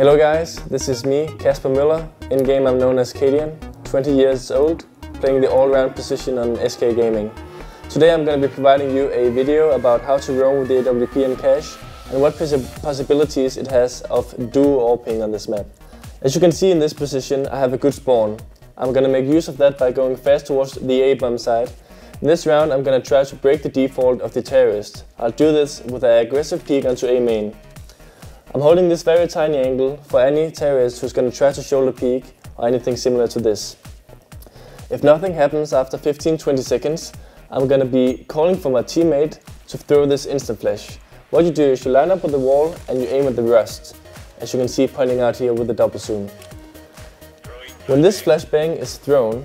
Hello guys, this is me, Casper Müller. In game I'm known as CadiaN, 20 years old, playing the all-round position on SK Gaming. Today I'm going to be providing you a video about how to roam with the AWP and Cache, and what possibilities it has of duo or ping on this map. As you can see in this position, I have a good spawn. I'm going to make use of that by going fast towards the A-bomb side. In this round I'm going to try to break the default of the terrorist. I'll do this with an aggressive peek onto A main. I'm holding this very tiny angle for any terrorist who's going to try to shoulder peek or anything similar to this. If nothing happens after 15-20 seconds, I'm going to be calling for my teammate to throw this instant flash. What you do is you line up with the wall and you aim at the rust, as you can see pointing out here with the double zoom. When this flashbang is thrown,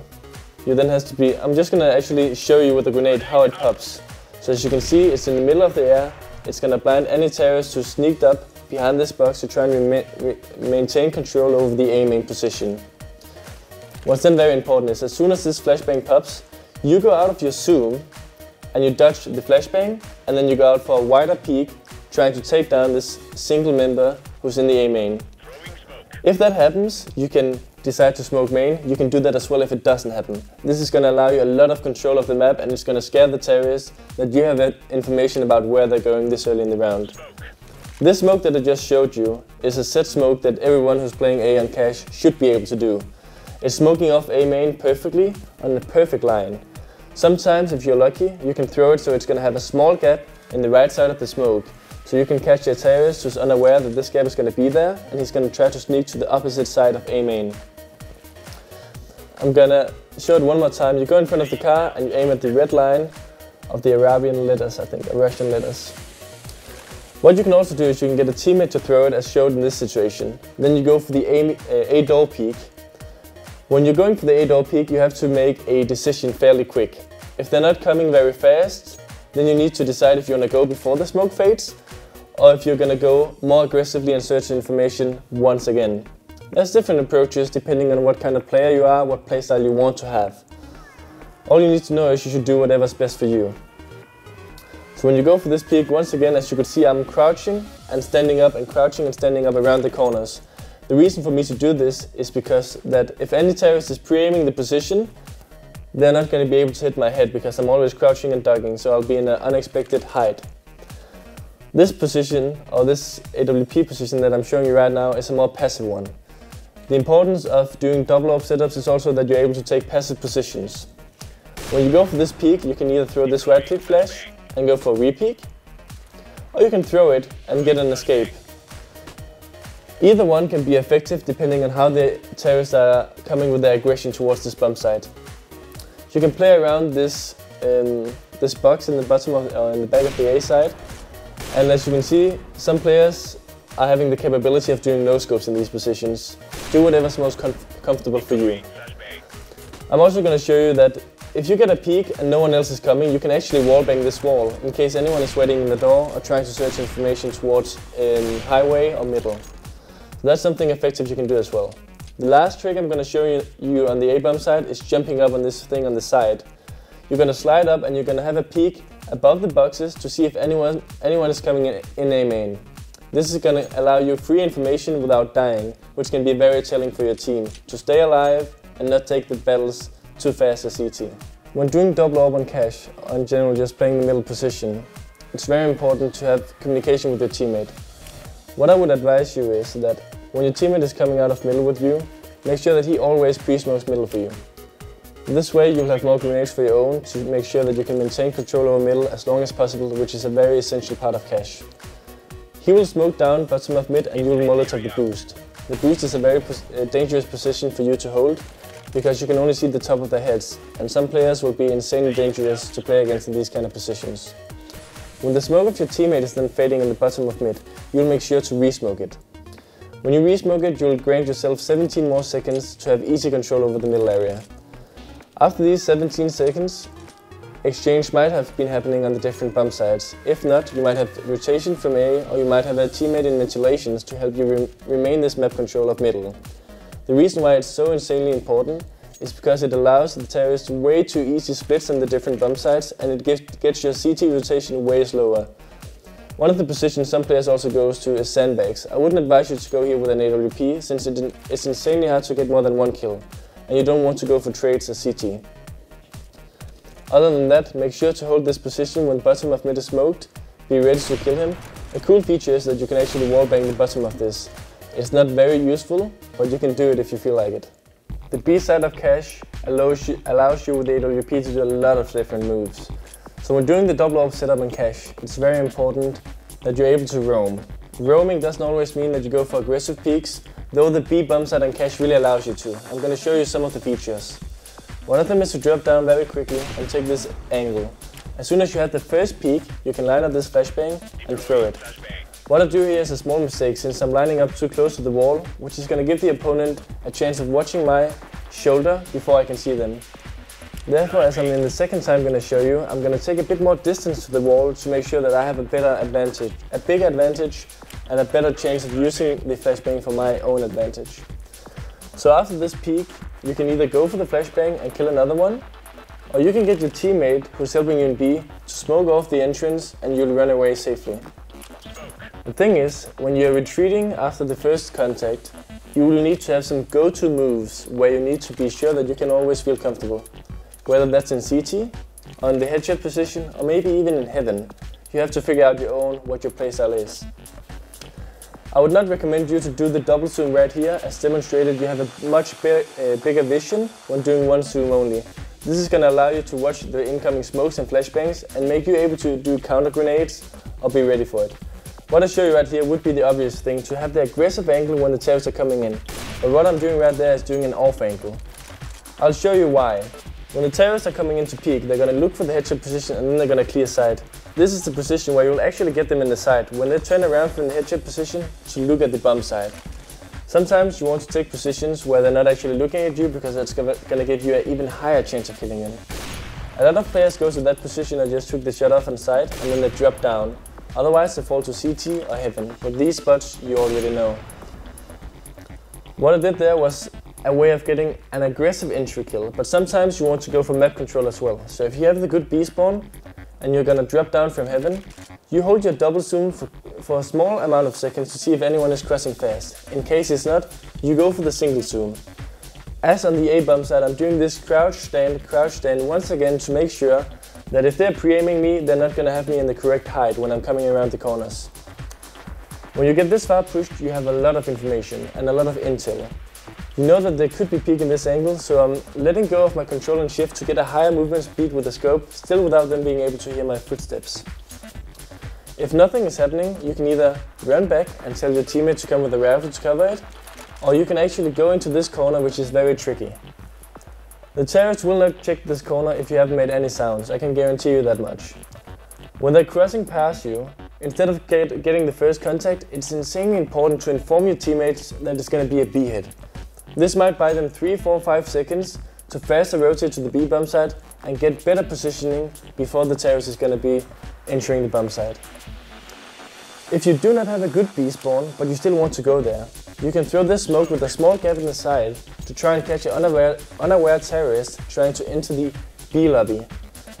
you then has to be... I'm just going to actually show you with the grenade how it pops. So as you can see, it's in the middle of the air. It's going to blind any terrorist who sneaked up behind this box to try and maintain control over the aiming position. What's then very important is, as soon as this flashbang pops, you go out of your zoom and you dodge the flashbang, and then you go out for a wider peek, trying to take down this single member who's in the A main. If that happens, you can decide to smoke main. You can do that as well if it doesn't happen. This is going to allow you a lot of control of the map, and it's going to scare the terrorists that you have information about where they're going this early in the round. This smoke that I just showed you is a set smoke that everyone who's playing A on Cache should be able to do. It's smoking off A main perfectly on the perfect line. Sometimes, if you're lucky, you can throw it so it's going to have a small gap in the right side of the smoke, so you can catch a terrorist who's unaware that this gap is going to be there, and he's going to try to sneak to the opposite side of A main. I'm going to show it one more time. You go in front of the car and you aim at the red line of the Arabian letters, I think, or Russian letters. What you can also do is you can get a teammate to throw it, as showed in this situation. Then you go for the A door peek. When you're going for the A door peek, you have to make a decision fairly quick. If they're not coming very fast, then you need to decide if you're going to go before the smoke fades, or if you're going to go more aggressively and search information once again. There's different approaches depending on what kind of player you are, what playstyle you want to have. All you need to know is you should do whatever's best for you. So when you go for this peek, once again, as you could see, I'm crouching and standing up and crouching and standing up around the corners. The reason for me to do this is because that if any terrorist is pre-aiming the position, they're not going to be able to hit my head because I'm always crouching and ducking, so I'll be in an unexpected height. This position, or this AWP position that I'm showing you right now, is a more passive one. The importance of doing double AWP setups is also that you're able to take passive positions. When you go for this peek, you can either throw this right click flash and go for a re-peek, or you can throw it and get an escape. Either one can be effective depending on how the terrorists are coming with their aggression towards this bump site. You can play around this box in the bottom of, or in the back of the A side, and as you can see, some players are having the capability of doing no scopes in these positions. Do whatever's most comfortable for you. I'm also going to show you that if you get a peek and no one else is coming, you can actually wallbang this wall in case anyone is waiting in the door or trying to search information towards highway or middle. So that's something effective you can do as well. The last trick I'm going to show you on the A-bomb side is jumping up on this thing on the side. You're going to slide up and you're going to have a peek above the boxes to see if anyone is coming in A main. This is going to allow you free information without dying, which can be very telling for your team to stay alive and not take the battles too fast as CT. When doing double AWP on Cache, or in general just playing the middle position, it's very important to have communication with your teammate. What I would advise you is that when your teammate is coming out of middle with you, make sure that he always pre-smokes middle for you. This way you'll have more grenades for your own to make sure that you can maintain control over middle as long as possible, which is a very essential part of Cache. He will smoke down bottom of mid and you'll molotov the boost. The boost is a very dangerous position for you to hold, because you can only see the top of their heads, and some players will be insanely dangerous to play against in these kind of positions. When the smoke of your teammate is then fading in the bottom of mid, you'll make sure to re-smoke it. When you re-smoke it, you'll grant yourself 17 more seconds to have easy control over the middle area. After these 17 seconds, exchange might have been happening on the different bump sides. If not, you might have rotation from A, or you might have a teammate in ventilations to help you remain this map control of middle. The reason why it's so insanely important is because it allows the terrorist way too easy splits on the different bump sites, and it gets your CT rotation way slower. One of the positions some players also goes to is sandbags. I wouldn't advise you to go here with an AWP since it's insanely hard to get more than one kill, and you don't want to go for trades or CT. Other than that, make sure to hold this position when bottom of mid is smoked, be ready to kill him. A cool feature is that you can actually wallbang the bottom of this. It's not very useful, but you can do it if you feel like it. The B side of Cache allows you with the AWP to do a lot of different moves. So when doing the double AWP setup in Cache, it's very important that you're able to roam. Roaming doesn't always mean that you go for aggressive peaks, though the B bump side on Cache really allows you to. I'm going to show you some of the features. One of them is to drop down very quickly and take this angle. As soon as you have the first peak, you can line up this flashbang and throw it. What I do here is a small mistake since I'm lining up too close to the wall, which is going to give the opponent a chance of watching my shoulder before I can see them. Therefore, as I'm in the second time going to show you, I'm going to take a bit more distance to the wall to make sure that I have a better advantage, a bigger advantage, and a better chance of using the flashbang for my own advantage. So after this peak, you can either go for the flashbang and kill another one, or you can get your teammate who's helping you in B to smoke off the entrance and you'll run away safely. The thing is, when you're retreating after the first contact, you will need to have some go-to moves where you need to be sure that you can always feel comfortable. Whether that's in CT, on the headshot position, or maybe even in heaven, you have to figure out your own what your playstyle is. I would not recommend you to do the double zoom right here. As demonstrated, you have a much bigger vision when doing one zoom only. This is going to allow you to watch the incoming smokes and flashbangs and make you able to do counter grenades or be ready for it. What I show you right here would be the obvious thing, to have the aggressive angle when the tears are coming in. But what I'm doing right there is doing an off angle. I'll show you why. When the terrorists are coming into peak, they're going to look for the headshot position and then they're going to clear sight. This is the position where you'll actually get them in the sight, when they turn around from the headshot position to look at the bump side. Sometimes you want to take positions where they're not actually looking at you because that's going to give you an even higher chance of killing them. A lot of players go to that position and just took the shot off on sight and then they drop down. Otherwise they fall to CT or heaven, but these spots you already know. What I did there was a way of getting an aggressive entry kill, but sometimes you want to go for map control as well. So if you have the good B spawn and you're gonna drop down from heaven, you hold your double zoom for a small amount of seconds to see if anyone is crossing fast. In case it's not, you go for the single zoom. As on the A bump side, I'm doing this crouch stand once again to make sure that if they're pre-aiming me, they're not gonna have me in the correct height when I'm coming around the corners. When you get this far pushed, you have a lot of information and a lot of intel. You know that there could be peak in this angle, so I'm letting go of my control and shift to get a higher movement speed with the scope, still without them being able to hear my footsteps. If nothing is happening, you can either run back and tell your teammate to come with a rifle to cover it, or you can actually go into this corner, which is very tricky. The terrorists will not check this corner if you haven't made any sounds, I can guarantee you that much. When they're crossing past you, instead of getting the first contact, it's insanely important to inform your teammates that it's going to be a B hit. This might buy them 3, 4, 5 seconds to faster rotate to the B bump side and get better positioning before the terrorist is going to be entering the bump side. If you do not have a good B spawn, but you still want to go there, you can throw this smoke with a small gap in the side to try and catch an unaware terrorist trying to enter the B lobby.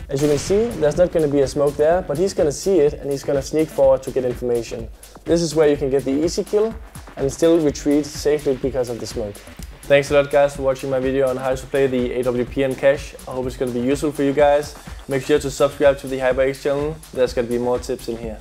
As you can see, there's not going to be a smoke there, but he's going to see it and he's going to sneak forward to get information. This is where you can get the easy kill and still retreat safely because of the smoke. Thanks a lot guys for watching my video on how to play the AWP and Cache. I hope it's going to be useful for you guys. Make sure to subscribe to the HyperX channel, there's going to be more tips in here.